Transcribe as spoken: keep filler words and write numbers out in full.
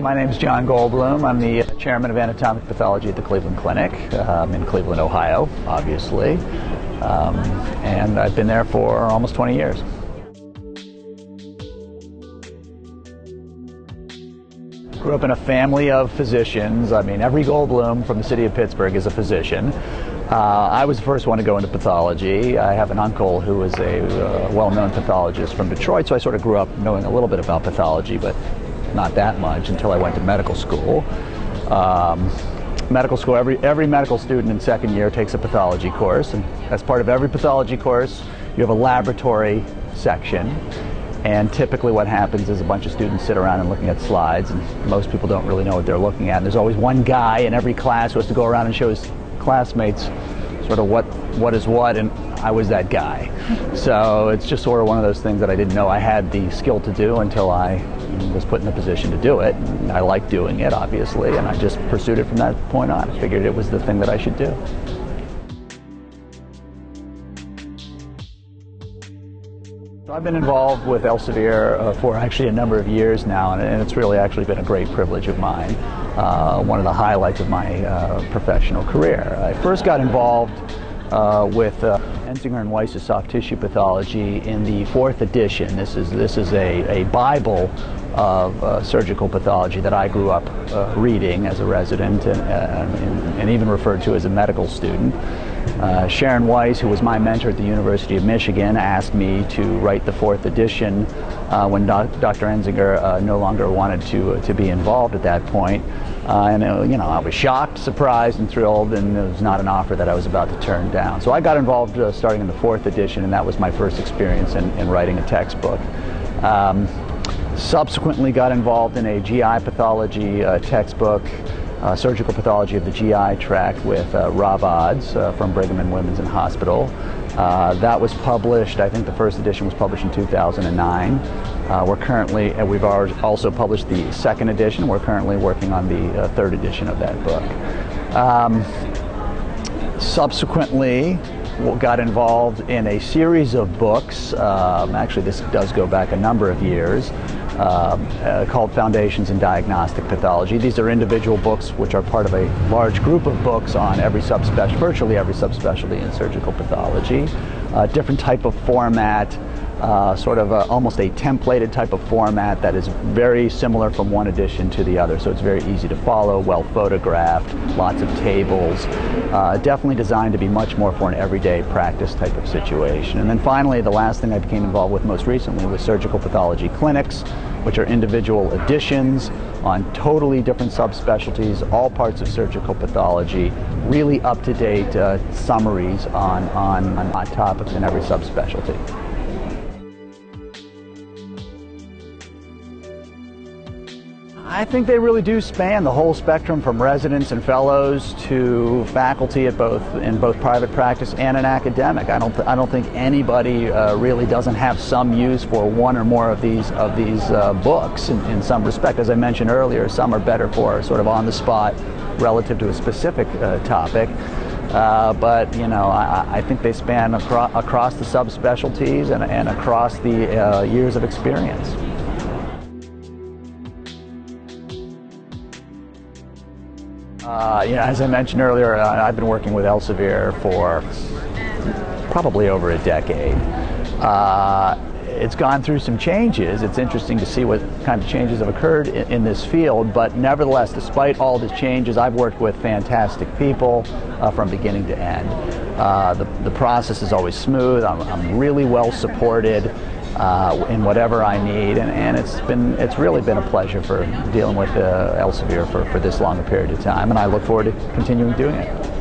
My name is John Goldblum. I'm the chairman of anatomic pathology at the Cleveland Clinic um, in Cleveland, Ohio, obviously. Um, and I've been there for almost twenty years. Grew up in a family of physicians. I mean, every Goldblum from the city of Pittsburgh is a physician. Uh, I was the first one to go into pathology. I have an uncle who is a uh, well-known pathologist from Detroit, so I sort of grew up knowing a little bit about pathology, but not that much until I went to medical school. Um, medical school, every, every medical student in second year takes a pathology course, and as part of every pathology course, you have a laboratory section. And typically what happens is a bunch of students sit around and looking at slides, and most people don't really know what they're looking at. And there's always one guy in every class who has to go around and show his classmates sort of what, what is what, and I was that guy. So it's just sort of one of those things that I didn't know I had the skill to do until I was put in the position to do it. And I liked doing it, obviously, and I just pursued it from that point on. I figured it was the thing that I should do. I've been involved with Elsevier uh, for actually a number of years now, and, and it's really actually been a great privilege of mine, uh, one of the highlights of my uh, professional career. I first got involved uh, with uh, Enzinger and Weiss' soft tissue pathology in the fourth edition. This is, this is a, a Bible of uh, surgical pathology that I grew up uh, reading as a resident and, uh, and even referred to as a medical student. Uh, Sharon Weiss, who was my mentor at the University of Michigan, asked me to write the fourth edition uh, when Doctor Enzinger uh, no longer wanted to, uh, to be involved at that point. Uh, and uh, you know, I was shocked, surprised, and thrilled, and it was not an offer that I was about to turn down. So I got involved uh, starting in the fourth edition, and that was my first experience in, in writing a textbook. Um, subsequently got involved in a G I pathology uh, textbook. Uh, surgical pathology of the G I tract with uh, Rob Odze uh, from Brigham and Women's Hospital. Uh, that was published, I think the first edition was published in two thousand nine. Uh, we're currently, and we've also published the second edition. We're currently working on the uh, third edition of that book. Um, subsequently, got involved in a series of books, um, actually this does go back a number of years, um, uh, called Foundations in Diagnostic Pathology. These are individual books which are part of a large group of books on every subspecialty, virtually every subspecialty in surgical pathology. Uh, different type of format, uh, sort of a, almost a templated type of format that is very similar from one edition to the other, so it's very easy to follow, well photographed, lots of tables, uh, definitely designed to be much more for an everyday practice type of situation. And then finally, the last thing I became involved with most recently was surgical pathology clinics, which are individual editions on totally different subspecialties, all parts of surgical pathology, really up-to-date uh, summaries on, on, on hot topics in every subspecialty. I think they really do span the whole spectrum from residents and fellows to faculty at both in both private practice and in academic. I don't th I don't think anybody uh, really doesn't have some use for one or more of these of these uh, books in, in some respect. As I mentioned earlier, some are better for sort of on the spot relative to a specific uh, topic. Uh, but you know, I, I think they span acro across the subspecialties and, and across the uh, years of experience. Uh, you know, as I mentioned earlier, I've been working with Elsevier for probably over a decade. Uh, it's gone through some changes. It's interesting to see what kind of changes have occurred in, in this field, but nevertheless, despite all the changes, I've worked with fantastic people uh, from beginning to end. Uh, the, the process is always smooth. I'm, I'm really well supported Uh, in whatever I need, and, and it's been it's really been a pleasure for dealing with uh, Elsevier for, for this long a period of time, and I look forward to continuing doing it.